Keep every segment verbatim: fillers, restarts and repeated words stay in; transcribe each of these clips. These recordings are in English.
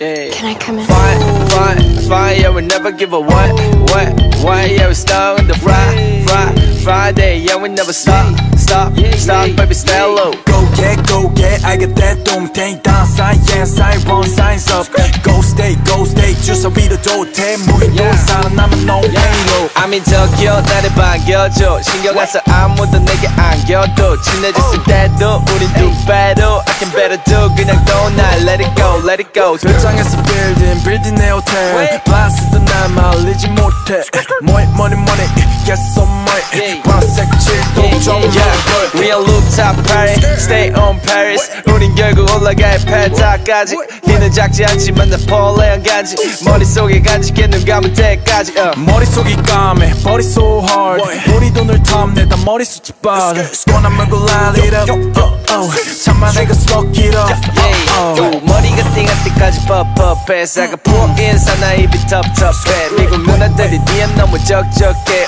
Yeah. Can I come in? Fine, fine, fine, yeah, we never give a what, what, what, yeah, we start on the Friday, Friday, Friday, yeah, we never stop, stop, stop, baby, stay low. Go get, go get, I got that doom thing, downside, yeah, side, wrong, signs up. Go stay, go stay, just a beat the door, ten, move it, don't sound, I'm a no halo. I'm in Tokyo, 나를 반겨줘, 신경 안 써, 아무도 내게 안겨도, 친해졌을 때도, 우린 do better, I can better do, 그냥 떠나, let it go, let it go. 장에서 빌딩 빌딩 내 호텔 플라스도 날 말리지 못해 Money money money get some money 광색 칠도 좀 멀걸 We are roof top party stay on Paris 우린 결국 올라갈 페타까지 니는 작지 않지만 나 폴레온 간지 머릿속에 간직해 눈 감을 때까지 머릿속이 까매 body so hard 우리 돈을 탐내 다 머릿속 집안 Gonna make a light it up 참아 내가 smoke it up 머리가 띵한때까지 퍽퍽해서 아까 포기한 사나이 입이 텁텁해 미국 누나들이 DM 너무 적적해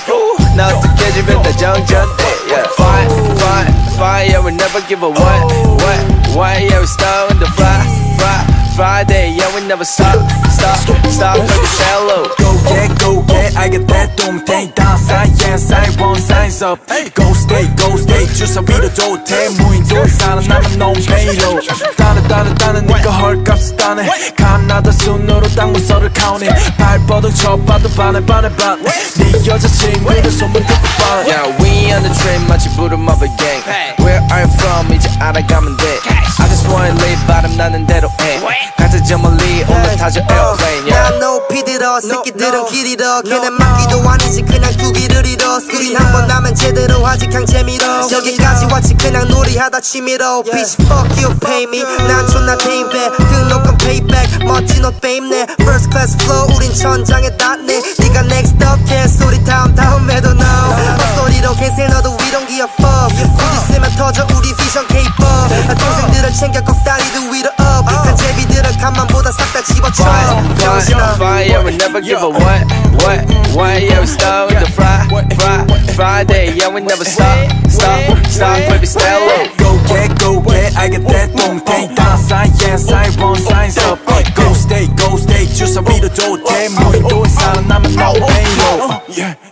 나 어떻게 주변 다 정전해 Fine, fine, fine, yeah, we never give a what, what, what, yeah, we start on the fly, fly, Friday, yeah, we never stop, stop, stop, like a shallow Go get, go get, I got that doom thing, downside, yeah, side, wrong, signs up Go stay, go stay, just a beat the door, take 무인 돈 사는 남은 no payload 따는 따는 따는 니가 헐값이 따네 가나다 순으로 딱 문서를 count it 발버둥 쳐봐도 반해 반해 반해 네 여자친구를 소문 듣고 빠네 Yeah, we on the train 마치 부름 of a gang Where are you from? 이제 알아가면 돼 I just wanna live 바람 나는 대로 해 가자 저 멀리 올라타죠 airplane 난 높이 들어 새끼들은 길이 더 걔네 막기도 아니지 그냥 두 길을 잃어 스크린 한번 나면 제대로 하지 그냥 재미로 여기까지 왔지 그냥 놀이하다 취미로 Bitch fuck you pay me 난 존나 대인배 등록금 payback 멋진 옷 빼입네 First class flow 우린 천장에 닿네 니가 next up 개소리 다음 다음에도 no 헛소리로 개새 너도 we don't give a fuck 굳이 쓰면 터져 우리 vision K-pop 동생들을 챙겨 꼭 다리도 위로 up 간제비들은 간만보다 싹 다 집어쳐 Fire yeah we never give a what what what yeah we start with the fry fry Friday yeah we never stop stop stop baby stay low Go get go get I got that doom thing downside yeah side wrong signs up Go stay go stay just a beat the door damn 무인 돈 사는 남은 no pain low